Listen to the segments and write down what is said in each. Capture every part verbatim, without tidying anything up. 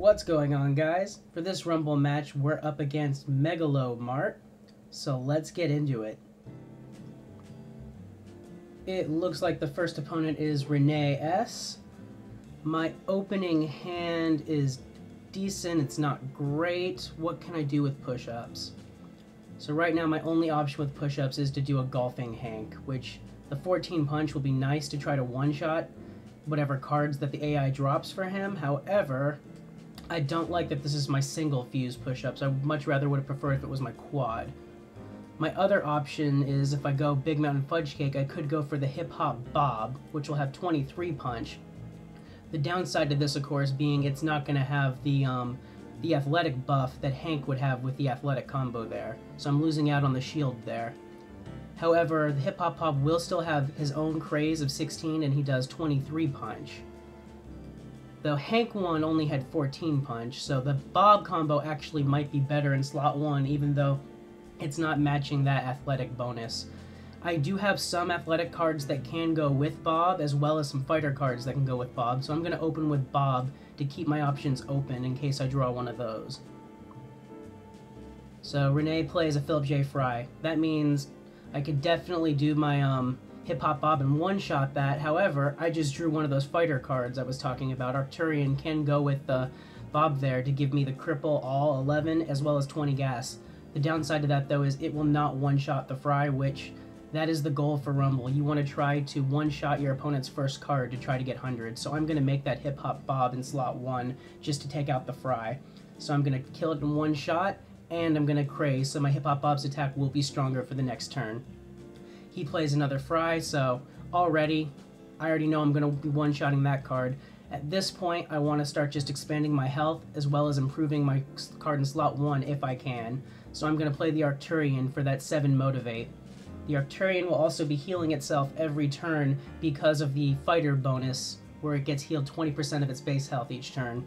What's going on, guys? For this Rumble match, we're up against Megalo Mart, so let's get into it. It looks like the first opponent is Renee S. My opening hand is decent, it's not great. What can I do with push-ups? So right now my only option with push-ups is to do a golfing Hank, which the fourteen punch will be nice to try to one-shot whatever cards that the A I drops for him. However, I don't like that this is my single fuse push-ups. I much rather would have preferred if it was my quad. My other option is if I go Big Mountain Fudge Cake, I could go for the Hip Hop Bob, which will have twenty-three punch. The downside to this, of course, being it's not going to have the um, the athletic buff that Hank would have with the athletic combo there. So I'm losing out on the shield there. However, the Hip Hop Bob will still have his own craze of sixteen, and he does twenty-three punch. Though Hank one only had fourteen punch, so the Bob combo actually might be better in slot one, even though it's not matching that athletic bonus. I do have some athletic cards that can go with Bob, as well as some fighter cards that can go with Bob, so I'm going to open with Bob to keep my options open in case I draw one of those. So Renee plays a Philip J Fry. That means I could definitely do my um, Hip Hop Bob and one-shot that. However, I just drew one of those fighter cards I was talking about. Arcturian can go with the uh, Bob there to give me the cripple, all eleven, as well as twenty gas. The downside to that, though, is it will not one-shot the Fry, which... that is the goal for Rumble. You want to try to one-shot your opponent's first card to try to get one hundred. So I'm going to make that Hip Hop Bob in slot one just to take out the Fry. So I'm going to kill it in one shot, and I'm going to craze, so my Hip Hop Bob's attack will be stronger for the next turn. He plays another Fry, so already, I already know I'm going to be one-shotting that card. At this point, I want to start just expanding my health as well as improving my card in slot one if I can. So I'm going to play the Arcturian for that seven Motivate. The Arcturian will also be healing itself every turn because of the fighter bonus, where it gets healed twenty percent of its base health each turn.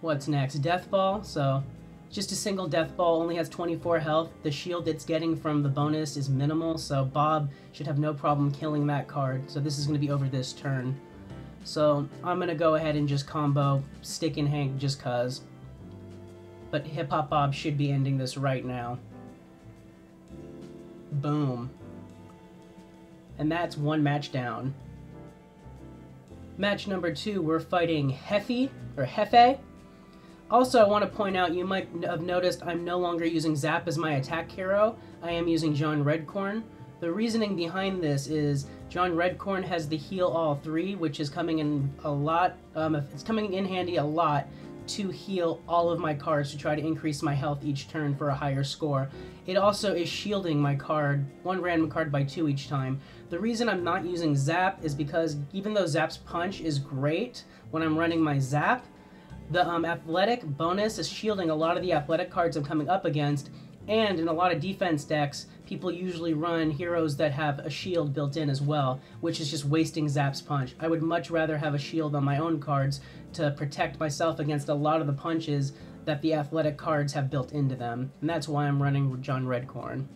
What's next? Death Ball. So just a single Death Ball, only has twenty-four health. The shield it's getting from the bonus is minimal, so Bob should have no problem killing that card. So this is going to be over this turn. So I'm going to go ahead and just combo Stick and Hank just cause. But Hip Hop Bob should be ending this right now. Boom. And that's one match down. Match number two, we're fighting Hefe, or Hefe. Also, I want to point out, you might have noticed I'm no longer using Zap as my attack hero. I am using John Redcorn. The reasoning behind this is John Redcorn has the heal all three, which is coming in a lot, um, it's coming in handy a lot to heal all of my cards to try to increase my health each turn for a higher score. It also is shielding my card, one random card by two each time. The reason I'm not using Zap is because even though Zap's punch is great when I'm running my Zap, the um, athletic bonus is shielding a lot of the athletic cards I'm coming up against, and in a lot of defense decks, people usually run heroes that have a shield built in as well, which is just wasting Zap's punch. I would much rather have a shield on my own cards to protect myself against a lot of the punches that the athletic cards have built into them, and that's why I'm running John Redcorn.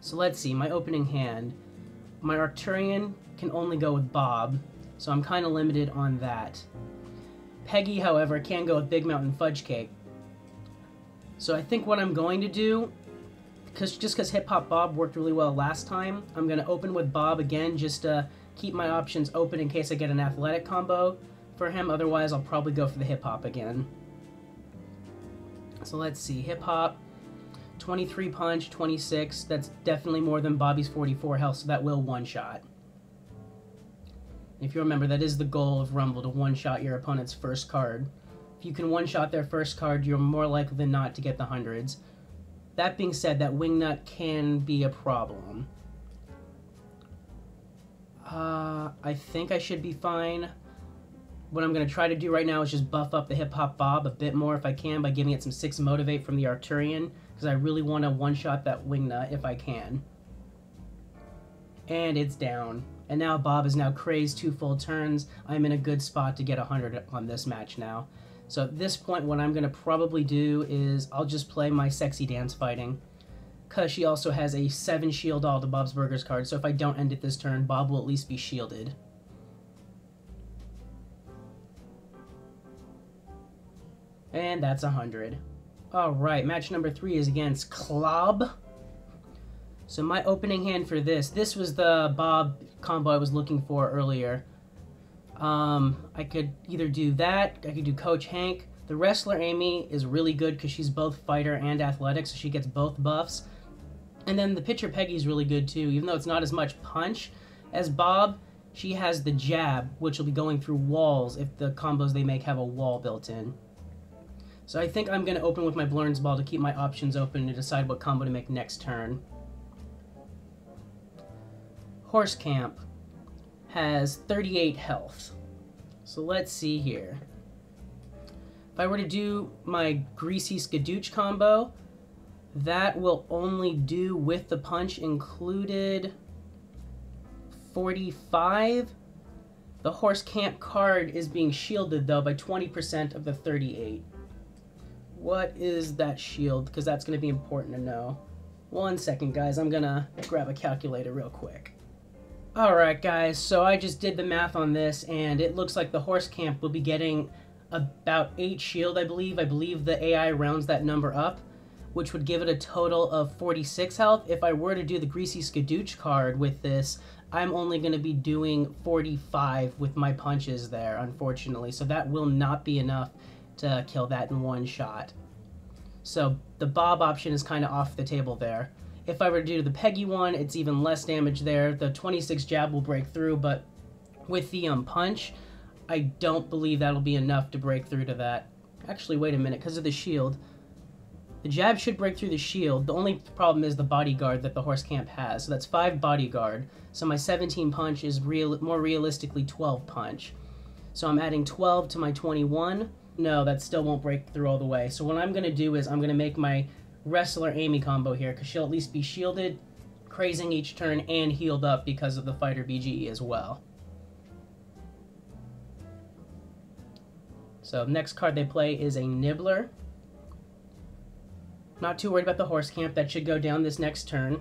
So let's see, my opening hand. My Arcturian can only go with Bob, so I'm kind of limited on that. Peggy, however, can go with Big Mountain Fudge Cake. So I think what I'm going to do, cause, just because Hip Hop Bob worked really well last time, I'm going to open with Bob again just to keep my options open in case I get an athletic combo for him. Otherwise, I'll probably go for the Hip Hop again. So let's see, Hip Hop, twenty-three punch, twenty-six, that's definitely more than Bobby's forty-four health, so that will one-shot. If you remember, that is the goal of Rumble, to one-shot your opponent's first card. If you can one-shot their first card, you're more likely than not to get the hundreds. That being said, that wingnut can be a problem. Uh, I think I should be fine. What I'm going to try to do right now is just buff up the Hip Hop Bob a bit more if I can by giving it some six Motivate from the Arcturian, because I really want to one-shot that wingnut if I can. And it's down. And now Bob is now crazed two full turns. I'm in a good spot to get one hundred on this match now. So at this point, what I'm going to probably do is I'll just play my Sexy Dance Fighting, because she also has a seven shield all to Bob's Burgers card, so if I don't end it this turn, Bob will at least be shielded. And that's one hundred. Alright, match number three is against Club. So my opening hand for this, this was the Bob combo I was looking for earlier. Um, I could either do that, I could do Coach Hank. The Wrestler Amy is really good because she's both fighter and athletic, so she gets both buffs. And then the Pitcher Peggy's really good too, even though it's not as much punch as Bob. She has the jab, which will be going through walls if the combos they make have a wall built in. So I think I'm going to open with my Blurn's Ball to keep my options open to decide what combo to make next turn. Horse Camp has thirty-eight health. So let's see here. If I were to do my Greasy Skadooch combo, that will only do with the punch included forty-five. The Horse Camp card is being shielded though by twenty percent of the thirty-eight. What is that shield? Because that's going to be important to know. One second, guys. I'm going to grab a calculator real quick. Alright guys, so I just did the math on this, and it looks like the Horse Camp will be getting about eight shield, I believe. I believe the A I rounds that number up, which would give it a total of forty-six health. If I were to do the Greasy Skadooch card with this, I'm only going to be doing forty-five with my punches there, unfortunately. So that will not be enough to kill that in one shot. So the Bob option is kind of off the table there. If I were to do the Peggy one, it's even less damage there. The twenty-six jab will break through, but with the um, punch, I don't believe that'll be enough to break through to that. Actually, wait a minute, because of the shield. The jab should break through the shield. The only problem is the bodyguard that the Horse Camp has. So that's five bodyguard. So my seventeen punch is real, more realistically twelve punch. So I'm adding twelve to my twenty-one. No, that still won't break through all the way. So what I'm going to do is I'm going to make my Wrestler Amy combo here, because she'll at least be shielded, crazing each turn, and healed up because of the Fighter B G E as well. So next card they play is a Nibbler. Not too worried about the Horse Camp. That should go down this next turn.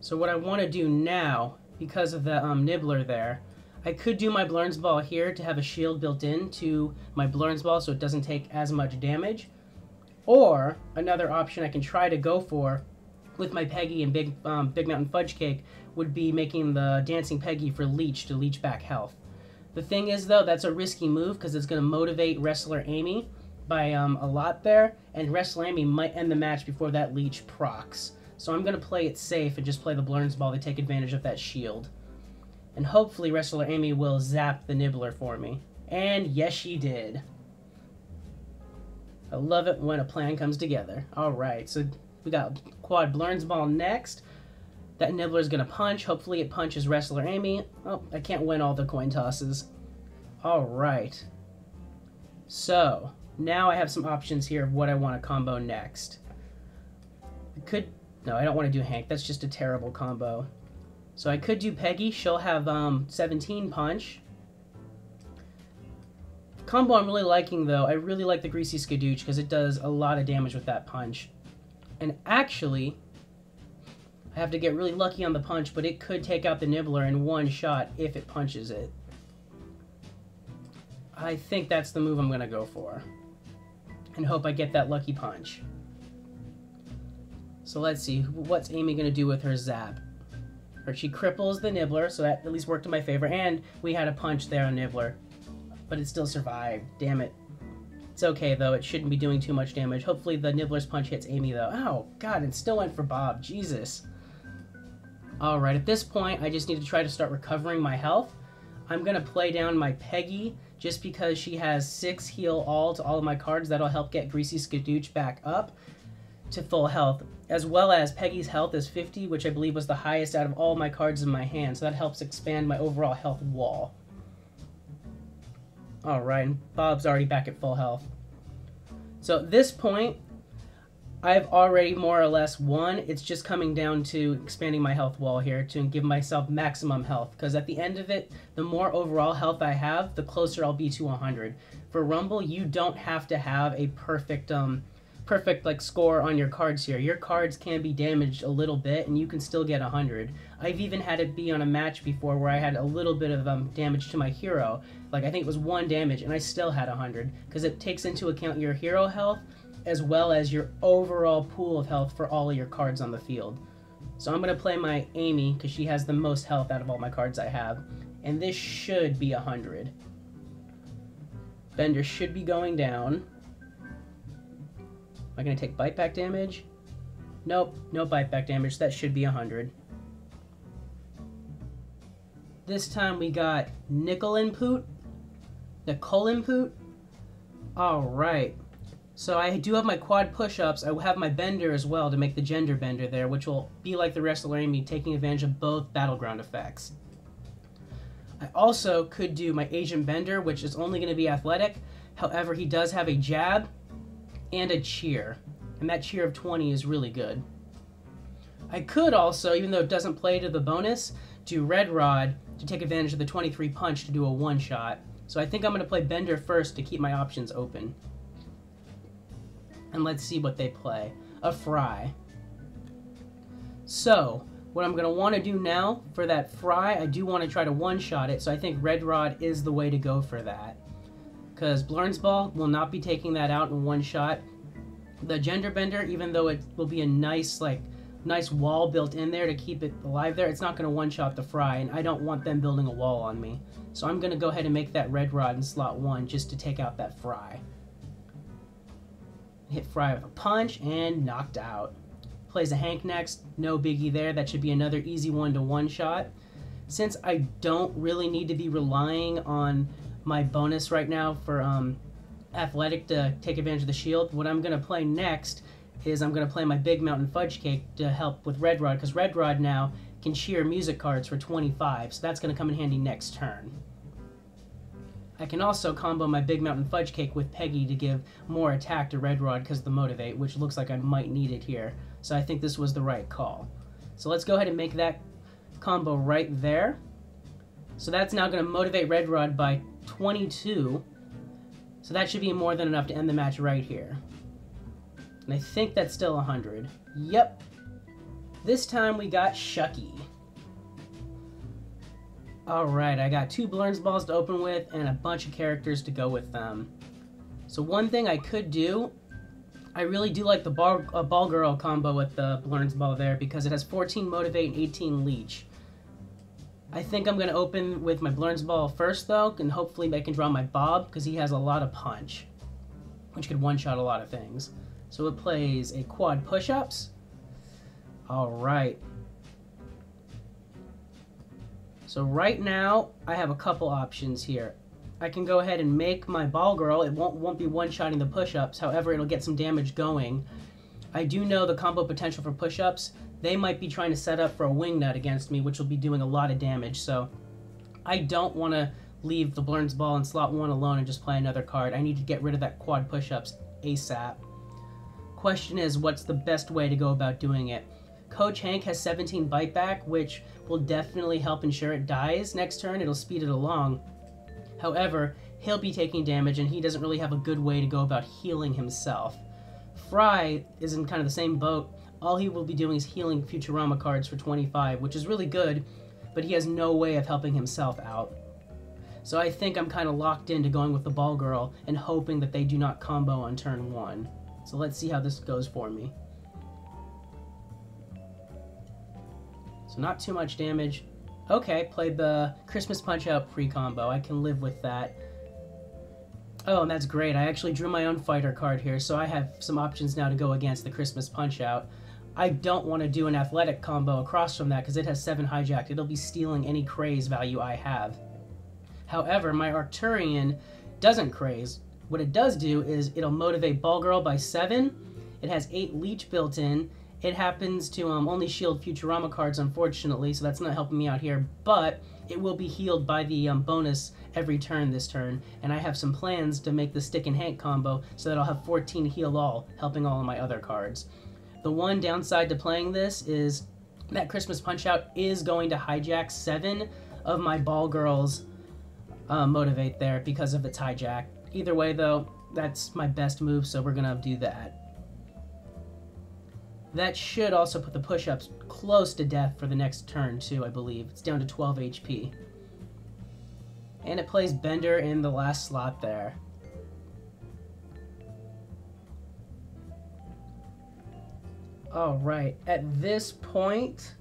So what I want to do now, because of the um, Nibbler there, I could do my Blurn's Ball here to have a shield built in to my Blurn's Ball so it doesn't take as much damage. Or another option I can try to go for with my Peggy and Big um, Big Mountain Fudge Cake would be making the Dancing Peggy for Leech to leech back health. The thing is, though, that's a risky move because it's going to motivate Wrestler Amy by um, a lot there, and Wrestler Amy might end the match before that Leech procs. So I'm going to play it safe and just play the Blurn's Ball to take advantage of that shield. And hopefully Wrestler Amy will zap the Nibbler for me. And yes, she did. I love it when a plan comes together. Alright, so we got Quad Blurn's Ball next. That Nibbler's gonna punch. Hopefully it punches Wrestler Amy. Oh, I can't win all the coin tosses. Alright. So, now I have some options here of what I want to combo next. I could... No, I don't want to do Hank. That's just a terrible combo. So I could do Peggy. She'll have um, seventeen punch. Combo I'm really liking, though. I really like the Greasy Skadooch because it does a lot of damage with that punch. And actually, I have to get really lucky on the punch, but it could take out the Nibbler in one shot if it punches it. I think that's the move I'm going to go for. And hope I get that lucky punch. So let's see. What's Amy going to do with her zap? Or she cripples the Nibbler, so that at least worked in my favor. And we had a punch there on Nibbler, but it still survived. Damn it. It's okay, though. It shouldn't be doing too much damage. Hopefully the Nibbler's punch hits Amy, though. Oh, God, it still went for Bob. Jesus. All right, at this point, I just need to try to start recovering my health. I'm going to play down my Peggy, just because she has six heal all to all of my cards. That'll help get Greasy Skadooch back up to full health, as well as Peggy's health is fifty, which I believe was the highest out of all my cards in my hand, so that helps expand my overall health wall. Alright, Bob's already back at full health. So at this point, I've already more or less won. It's just coming down to expanding my health wall here to give myself maximum health, because at the end of it, the more overall health I have, the closer I'll be to one hundred. For Rumble, you don't have to have a perfect um, perfect like score on your cards here. Your cards can be damaged a little bit and you can still get a hundred. I've even had it be on a match before where I had a little bit of um, damage to my hero. Like I think it was one damage and I still had a hundred, because it takes into account your hero health as well as your overall pool of health for all of your cards on the field. So I'm going to play my Amy because she has the most health out of all my cards I have. And this should be a hundred. Bender should be going down. Am I going to take bite back damage? Nope, no bite back damage. That should be a hundred. This time we got Nicole Input. Nicole Input. Alright. So I do have my quad push-ups. I will have my bender as well to make the gender bender there, which will be like the Wrestler Amy, taking advantage of both battleground effects. I also could do my Asian bender, which is only going to be athletic. However, he does have a jab and a cheer, and that cheer of twenty is really good. I could also, even though it doesn't play to the bonus, do Red Rod to take advantage of the twenty-three punch to do a one-shot. So I think I'm going to play bender first to keep my options open. And let's see what they play. A fry. So, what I'm going to want to do now for that fry, I do want to try to one-shot it, so I think Red Rod is the way to go for that. Because Blurn's Ball will not be taking that out in one shot. The Gender Bender, even though it will be a nice, like, nice wall built in there to keep it alive there, it's not going to one-shot the fry, and I don't want them building a wall on me. So I'm going to go ahead and make that Red Rod in slot one just to take out that fry. Hit Fry with a punch, and knocked out. Plays a Hank next, no biggie there. That should be another easy one to one shot. Since I don't really need to be relying on my bonus right now for um, athletic to take advantage of the shield, what I'm going to play next is I'm going to play my Big Mountain Fudge Cake to help with Red Rod, because Red Rod now can shear music cards for twenty-five, so that's going to come in handy next turn. I can also combo my Big Mountain Fudge Cake with Peggy to give more attack to Red Rod because of the Motivate, which looks like I might need it here. So I think this was the right call. So let's go ahead and make that combo right there. So that's now going to motivate Red Rod by twenty-two. So that should be more than enough to end the match right here. And I think that's still a hundred. Yep. This time we got Shucky. Alright, I got two Blurn's Balls to open with and a bunch of characters to go with them. So one thing I could do, I really do like the Ball, uh, ball Girl combo with the Blurn's Ball there because it has fourteen Motivate and eighteen Leech. I think I'm going to open with my Blurn's Ball first though, and hopefully I can draw my Bob because he has a lot of punch, which could one-shot a lot of things. So it plays a quad push-ups. Alright. So right now, I have a couple options here. I can go ahead and make my Ball Girl. It won't, won't be one-shotting the push-ups. However, it'll get some damage going. I do know the combo potential for push-ups. They might be trying to set up for a wingnut against me, which will be doing a lot of damage. So I don't want to leave the Blurn's Ball in slot one alone and just play another card. I need to get rid of that quad push-ups ASAP. Question is, what's the best way to go about doing it? Coach Hank has seventeen bite back, which will definitely help ensure it dies next turn. It'll speed it along. However, he'll be taking damage and he doesn't really have a good way to go about healing himself. Fry is in kind of the same boat. All he will be doing is healing Futurama cards for twenty-five, which is really good, but he has no way of helping himself out. So I think I'm kind of locked into going with the Ball Girl and hoping that they do not combo on turn one. So let's see how this goes for me. So not too much damage. Okay, played the Christmas Punch-Out pre-combo. I can live with that. Oh, and that's great. I actually drew my own fighter card here, so I have some options now to go against the Christmas Punch-Out. I don't want to do an athletic combo across from that because it has seven hijacked. It'll be stealing any craze value I have. However, my Arcturian doesn't craze. What it does do is it'll motivate Ball Girl by seven. It has eight leech built in. It happens to um, only shield Futurama cards, unfortunately, so that's not helping me out here, but it will be healed by the um, bonus every turn this turn, and I have some plans to make the Stick and Hank combo so that I'll have fourteen heal all, helping all of my other cards. The one downside to playing this is that Christmas Punch-Out is going to hijack seven of my Ball Girls uh, Motivate there because of its hijack. Either way, though, that's my best move, so we're going to do that. That should also put the push-ups close to death for the next turn, too, I believe. It's down to twelve H P. And it plays Bender in the last slot there. Alright, at this point,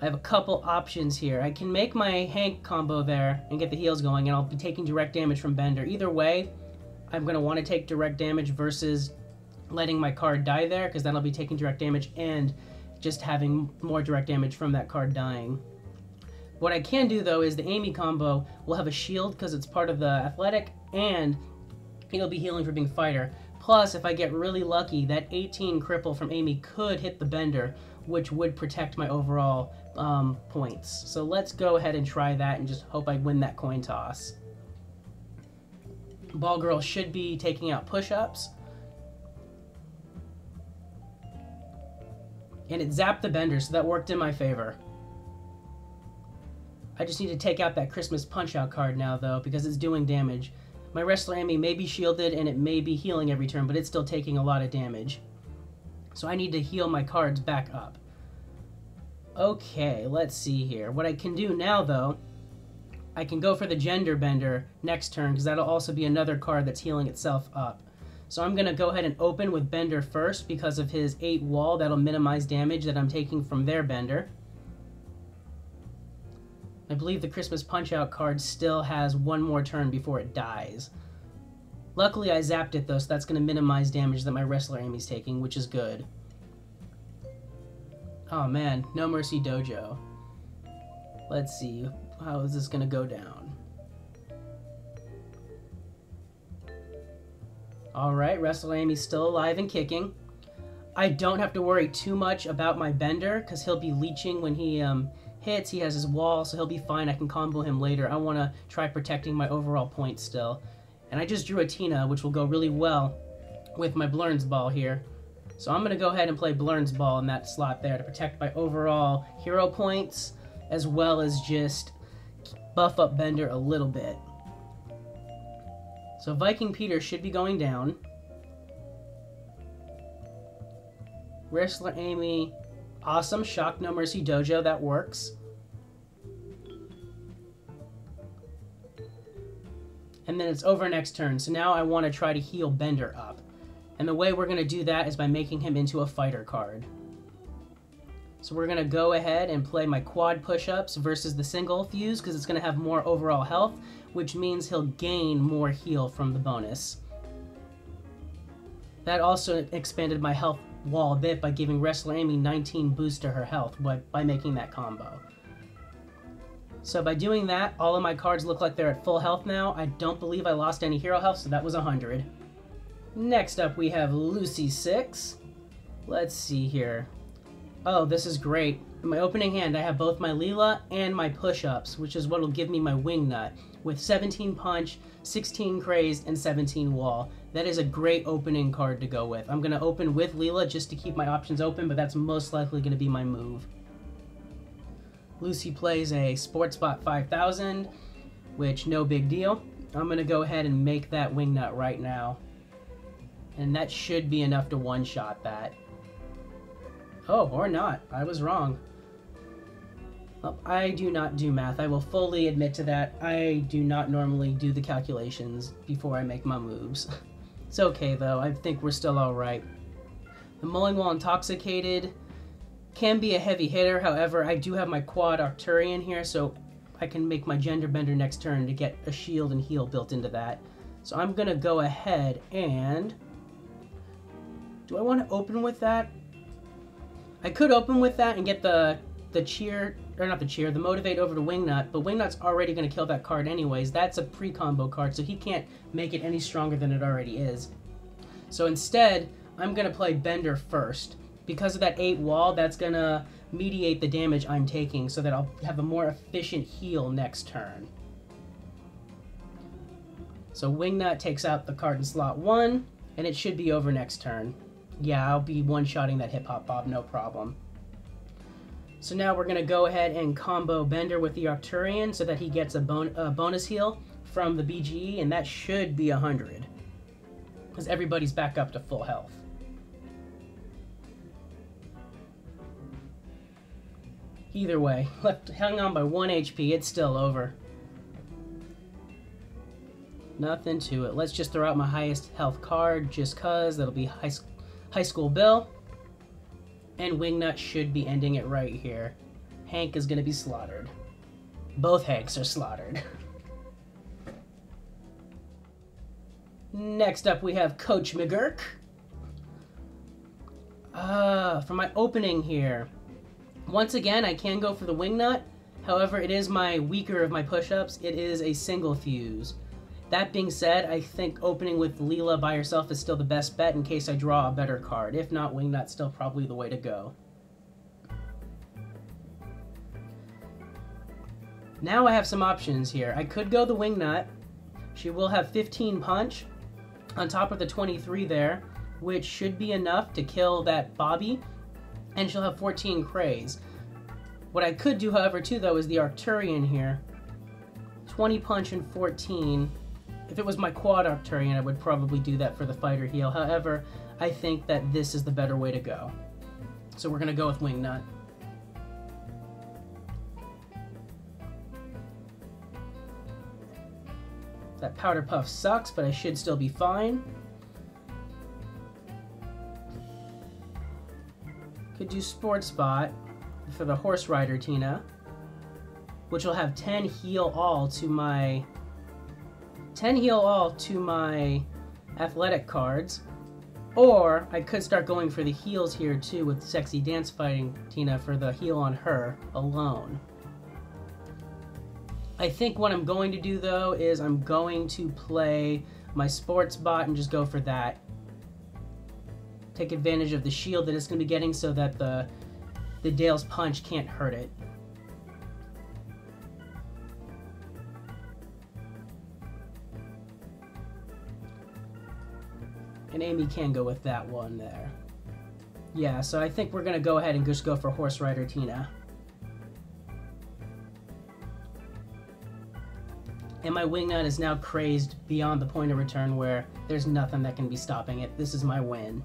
I have a couple options here. I can make my Hank combo there and get the heels going, and I'll be taking direct damage from Bender. Either way, I'm going to want to take direct damage versus letting my card die there, because then I'll be taking direct damage and just having more direct damage from that card dying. What I can do, though, is the Amy combo will have a shield because it's part of the athletic, and it'll be healing for being fighter. Plus, if I get really lucky, that eighteen cripple from Amy could hit the Bender, which would protect my overall um, points. So let's go ahead and try that and just hope I win that coin toss. Ball Girl should be taking out push-ups. And it zapped the Bender, so that worked in my favor. I just need to take out that Christmas Punch-Out card now, though, because it's doing damage. My Wrestler Amy may be shielded, and it may be healing every turn, but it's still taking a lot of damage. So I need to heal my cards back up. Okay, let's see here. What I can do now, though, I can go for the Gender Bender next turn, because that'll also be another card that's healing itself up. So I'm going to go ahead and open with Bender first because of his eight wall. That'll minimize damage that I'm taking from their Bender. I believe the Christmas Punch-Out card still has one more turn before it dies. Luckily I zapped it though, so that's going to minimize damage that my Wrestler Amy's taking, which is good. Oh man, No Mercy Dojo. Let's see, how is this going to go down? Alright, Wrestler Amy's still alive and kicking. I don't have to worry too much about my Bender, because he'll be leeching when he um, hits. He has his wall, so he'll be fine. I can combo him later. I want to try protecting my overall points still. And I just drew a Tina, which will go really well with my Blurn's Ball here. So I'm going to go ahead and play Blurn's Ball in that slot there to protect my overall hero points, as well as just buff up Bender a little bit. So Viking Peter should be going down. Wrestler Amy, awesome. Shock No Mercy Dojo, that works. And then it's over next turn, so now I want to try to heal Bender up. And the way we're going to do that is by making him into a fighter card. So we're going to go ahead and play my quad push-ups versus the single fuse because it's going to have more overall health, which means he'll gain more heal from the bonus. That also expanded my health wall a bit by giving Wrestler Amy nineteen boost to her health by, by making that combo. So by doing that, all of my cards look like they're at full health now. I don't believe I lost any hero health, so that was one hundred. Next up we have Lucy six. Let's see here. Oh, this is great. In my opening hand, I have both my Leela and my push-ups, which is what will give me my wing nut, with seventeen punch, sixteen crazed, and seventeen wall. That is a great opening card to go with. I'm going to open with Leela just to keep my options open, but that's most likely going to be my move. Lucy plays a Sportsbot five thousand, which no big deal. I'm going to go ahead and make that wing nut right now. And that should be enough to one-shot that. Oh, or not. I was wrong. Well, I do not do math. I will fully admit to that. I do not normally do the calculations before I make my moves. It's okay, though. I think we're still all right. The Mulling Wall Intoxicated can be a heavy hitter. However, I do have my Quad Arcturian here, so I can make my Gender Bender next turn to get a shield and heal built into that. So I'm going to go ahead and... do I want to open with that? I could open with that and get the the cheer, or not the cheer, the motivate over to Wingnut, but Wingnut's already going to kill that card anyways. That's a pre-combo card, so he can't make it any stronger than it already is. So instead, I'm going to play Bender first. Because of that eight wall, that's going to mediate the damage I'm taking so that I'll have a more efficient heal next turn. So Wingnut takes out the card in slot one, and it should be over next turn. Yeah, I'll be one-shotting that Hip Hop Bob, no problem. So now we're going to go ahead and combo Bender with the Arcturian so that he gets a, bon a bonus heal from the B G E, and that should be one hundred. Because everybody's back up to full health. Either way, left hung on by one H P, it's still over. Nothing to it. Let's just throw out my highest health card just cause. That'll be High, high School Bill. And Wingnut should be ending it right here. Hank is going to be slaughtered. Both Hanks are slaughtered. Next up we have Coach McGurk. Uh, for my opening here. Once again, I can go for the Wingnut. However, it is my weaker of my push-ups. It is a single fuse. That being said, I think opening with Leela by herself is still the best bet in case I draw a better card. If not, Wingnut's still probably the way to go. Now I have some options here. I could go the Wingnut. She will have fifteen punch on top of the twenty-three there, which should be enough to kill that Bobby, and she'll have fourteen craze. What I could do, however, too, though, is the Arcturian here. twenty punch and fourteen. If it was my quad Arcturian, I would probably do that for the fighter heel. However, I think that this is the better way to go. So we're gonna go with Wingnut. That powder puff sucks, but I should still be fine. Could do Sport Spot for the Horse Rider Tina, which will have ten heal all to my ten heal all to my athletic cards. Or I could start going for the heels here too with Sexy Dance Fighting Tina for the heal on her alone. I think what I'm going to do though is I'm going to play my Sports Bot and just go for that. Take advantage of the shield that it's going to be getting so that the, the Dale's punch can't hurt it. And Amy can go with that one there. Yeah, so I think we're going to go ahead and just go for Horse Rider Tina. And my Wingnut is now crazed beyond the point of return where there's nothing that can be stopping it. This is my win.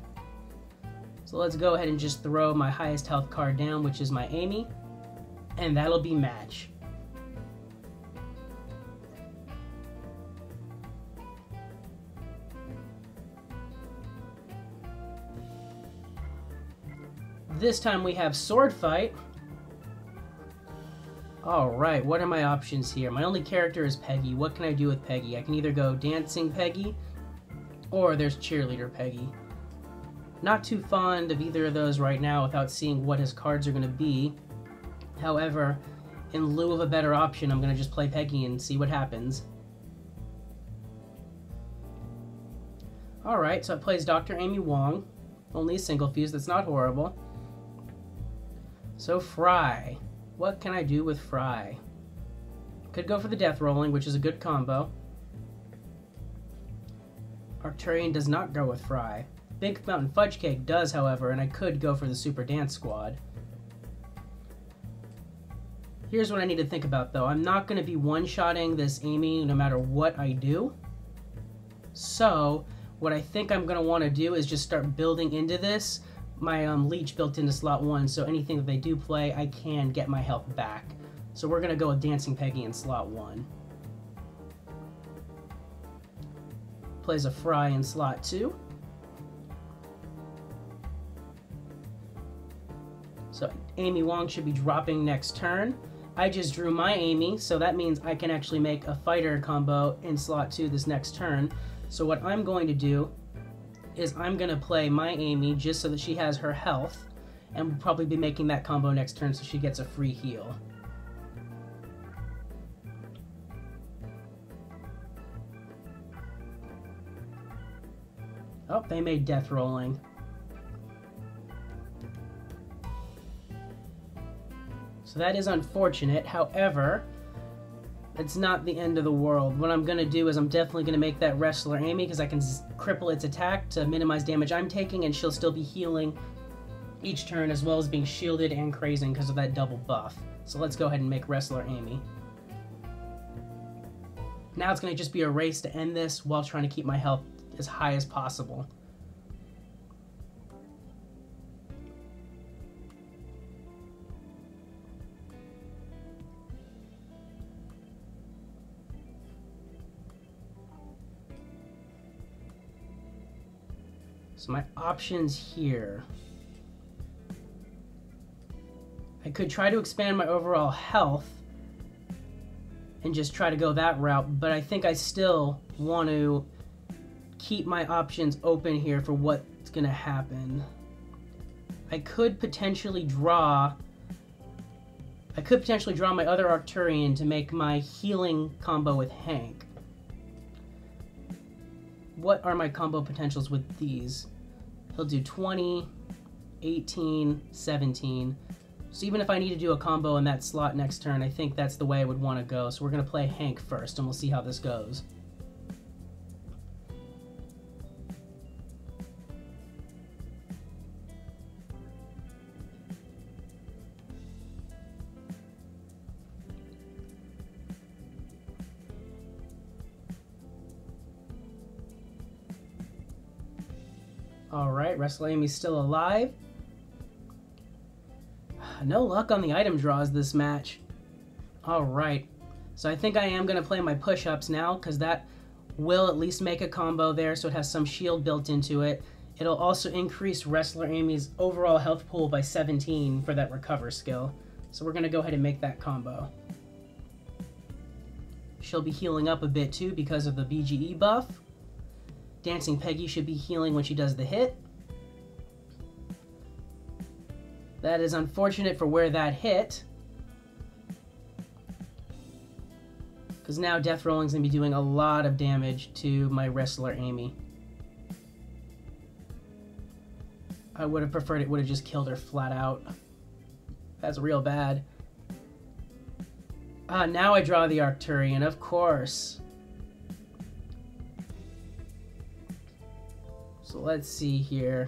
So let's go ahead and just throw my highest health card down, which is my Amy, and that'll be match. This time we have sword fight. Alright, what are my options here? My only character is Peggy. What can I do with Peggy? I can either go Dancing Peggy, or there's Cheerleader Peggy. Not too fond of either of those right now without seeing what his cards are going to be. However, in lieu of a better option, I'm going to just play Peggy and see what happens. Alright, so it plays Doctor Amy Wong. Only a single fuse, that's not horrible. So Fry. What can I do with Fry? Could go for the Death Rolling, which is a good combo. Arcturian does not go with Fry. Big Mountain Fudge Cake does, however, and I could go for the Super Dance Squad. Here's what I need to think about, though. I'm not going to be one-shotting this Amy no matter what I do. So, what I think I'm going to want to do is just start building into this my um, leech built into slot one, so anything that they do play, I can get my health back. So we're gonna go with Dancing Peggy in slot one. Plays a Fry in slot two. So Amy Wong should be dropping next turn. I just drew my Amy, so that means I can actually make a fighter combo in slot two this next turn. So what I'm going to do is I'm going to play my Amy just so that she has her health, and we'll probably be making that combo next turn so she gets a free heal. Oh, they made Death Rolling. So that is unfortunate, however, it's not the end of the world. What I'm going to do is I'm definitely going to make that Wrestler Amy because I can cripple its attack to minimize damage I'm taking, and she'll still be healing each turn as well as being shielded and crazing because of that double buff. So let's go ahead and make Wrestler Amy. Now it's going to just be a race to end this while trying to keep my health as high as possible. So my options here. I could try to expand my overall health and just try to go that route, but I think I still want to keep my options open here for what's gonna happen. I could potentially draw I could potentially draw my other Arcturian to make my healing combo with Hank. What are my combo potentials with these? He'll do twenty, eighteen, seventeen. So even if I need to do a combo in that slot next turn, I think that's the way I would want to go. So we're going to play Hank first, and we'll see how this goes. Alright, Wrestler Amy's still alive. No luck on the item draws this match. Alright, so I think I am going to play my push-ups now, because that will at least make a combo there, so it has some shield built into it. It'll also increase Wrestler Amy's overall health pool by seventeen for that recover skill. So we're going to go ahead and make that combo. She'll be healing up a bit too because of the B G E buff. Dancing Peggy should be healing when she does the hit. That is unfortunate for where that hit, because now Death Rolling's going to be doing a lot of damage to my Wrestler Amy. I would have preferred it would have just killed her flat out. That's real bad. Ah, now I draw the Arcturian, of course. So let's see here.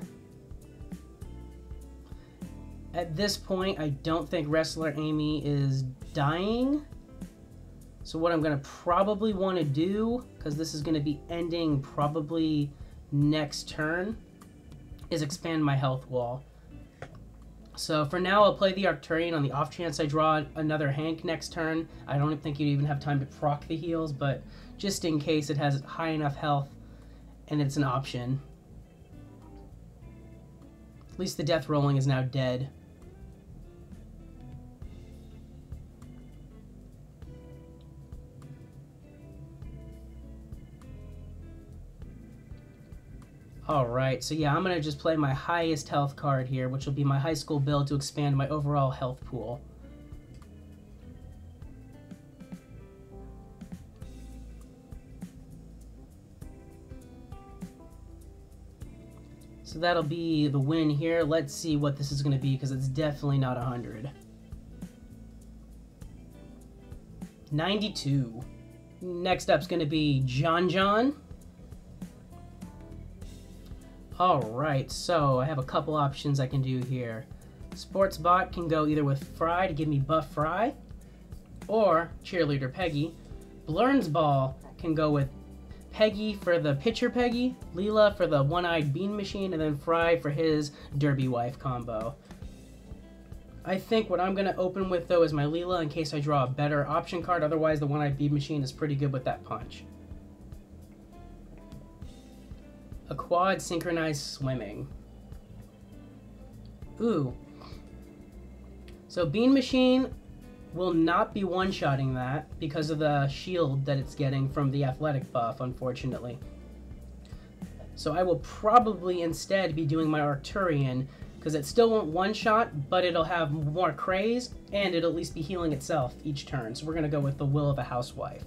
At this point, I don't think Wrestler Amy is dying. So what I'm going to probably want to do, because this is going to be ending probably next turn, is expand my health wall. So for now, I'll play the Arcturian on the off chance I draw another Hank next turn. I don't think you'd even have time to proc the heals, but just in case it has high enough health and it's an option. At least the Death Rolling is now dead. Alright, so yeah, I'm going to just play my highest health card here, which will be my High School Bill to expand my overall health pool. So that'll be the win here. Let's see what this is going to be, because it's definitely not one hundred. ninety-two. Next up's going to be John John. Alright, so I have a couple options I can do here. Sportsbot can go either with Fry to give me buff Fry, or Cheerleader Peggy. Blurn's Ball can go with Peggy for the Pitcher Peggy, Leela for the One-Eyed Bean Machine, and then Fry for his Derby Wife combo. I think what I'm going to open with, though, is my Leela in case I draw a better option card. Otherwise, the One-Eyed Bean Machine is pretty good with that punch. A quad synchronized swimming. Ooh. So Bean Machine will not be one-shotting that because of the shield that it's getting from the athletic buff, unfortunately. So I will probably instead be doing my Arcturian, because it still won't one-shot, but it'll have more craze, and it'll at least be healing itself each turn. So we're going to go with the Will of a Housewife.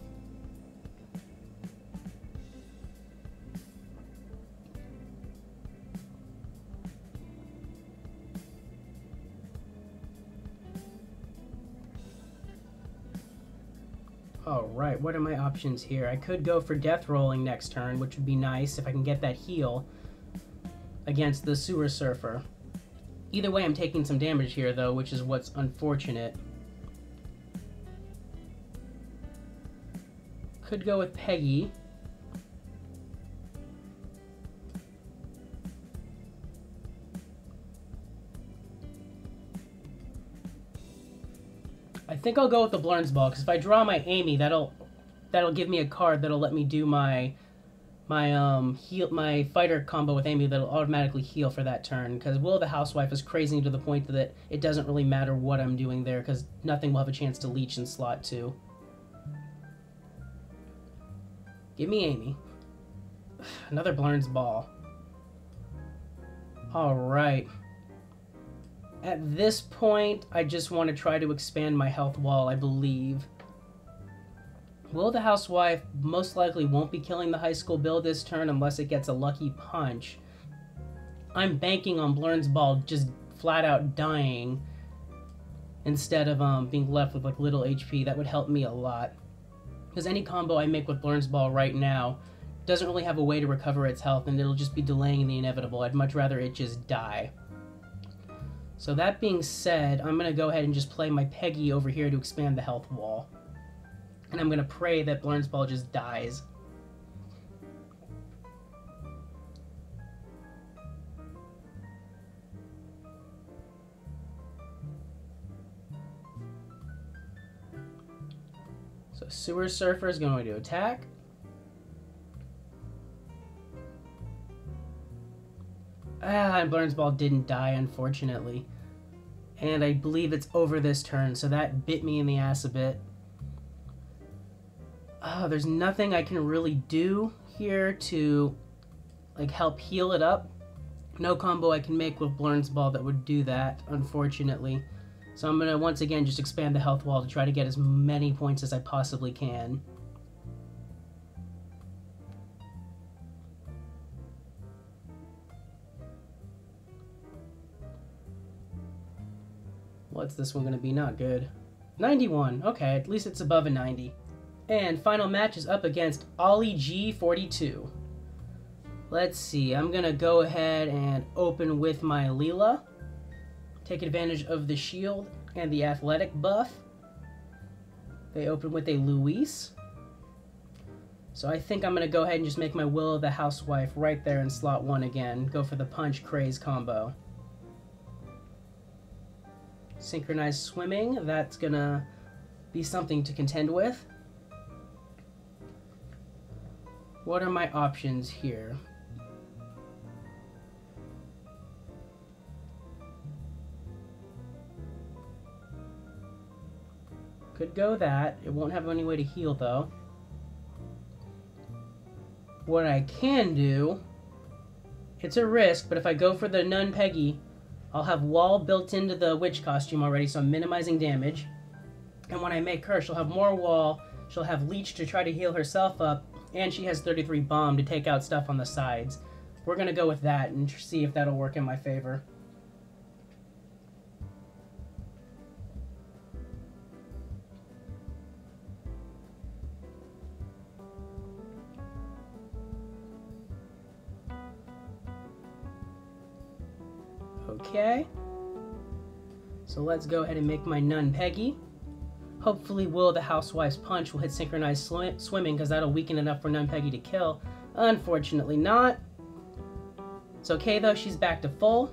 Alright, what are my options here? I could go for Death Rolling next turn, which would be nice if I can get that heal against the Sewer Surfer. Either way, I'm taking some damage here, though, which is what's unfortunate. Could go with Peggy. I think I'll go with the Blurn's Ball, because if I draw my Amy, that'll that'll give me a card that'll let me do my my um heal my fighter combo with Amy that'll automatically heal for that turn, because Will the Housewife is crazy to the point that it doesn't really matter what I'm doing there, because nothing will have a chance to leech in slot two. Give me Amy. Another Blurn's Ball. Alright. At this point, I just want to try to expand my health wall, I believe. Will the Housewife most likely won't be killing the High School Bill this turn unless it gets a lucky punch. I'm banking on Blurn's Ball just flat out dying instead of um, being left with like little H P. That would help me a lot. Because any combo I make with Blurn's Ball right now doesn't really have a way to recover its health, and it'll just be delaying the inevitable. I'd much rather it just die. So that being said, I'm going to go ahead and just play my Peggy over here to expand the health wall. And I'm going to pray that Blurn's Ball just dies. So Sewer Surfer is going to attack. Ah, and Blurn's Ball didn't die, unfortunately. And I believe it's over this turn, so that bit me in the ass a bit. Oh, there's nothing I can really do here to like help heal it up. No combo I can make with Blurn's Ball that would do that, unfortunately. So I'm going to once again just expand the health wall to try to get as many points as I possibly can. What's this one going to be? Not good. ninety-one. Okay, at least it's above a ninety. And final match is up against Ollie G forty-two. Let's see. I'm going to go ahead and open with my Leela. Take advantage of the shield and the athletic buff. They open with a Luis. So I think I'm going to go ahead and just make my Will of the Housewife right there in slot one again. Go for the punch craze combo. Synchronized Swimming, that's going to be something to contend with. What are my options here? Could go that. It won't have any way to heal, though. What I can do, it's a risk, but if I go for the Nun Peggy, I'll have wall built into the witch costume already, so I'm minimizing damage. And when I make her, she'll have more wall, she'll have leech to try to heal herself up, and she has thirty-three bomb to take out stuff on the sides. We're gonna go with that and see if that'll work in my favor. Okay, so let's go ahead and make my Nun Peggy. Hopefully Will the Housewife's punch will hit Synchronized sw Swimming, because that'll weaken enough for Nun Peggy to kill. Unfortunately not. It's okay though, she's back to full.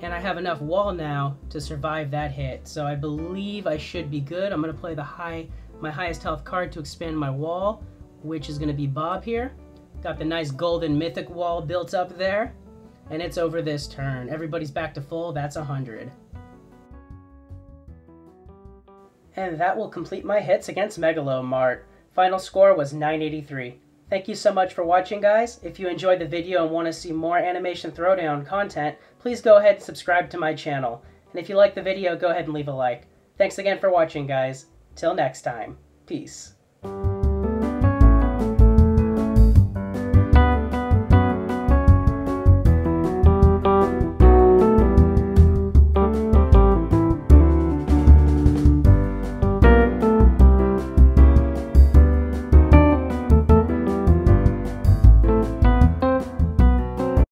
And I have enough wall now to survive that hit, so I believe I should be good. I'm going to play the high, my highest health card to expand my wall, which is going to be Bob here. Got the nice golden mythic wall built up there. And it's over this turn. Everybody's back to full. That's one hundred. And that will complete my hits against Megalo Mart. Final score was nine eighty-three. Thank you so much for watching, guys. If you enjoyed the video and want to see more Animation Throwdown content, please go ahead and subscribe to my channel. And if you like the video, go ahead and leave a like. Thanks again for watching, guys. Till next time. Peace.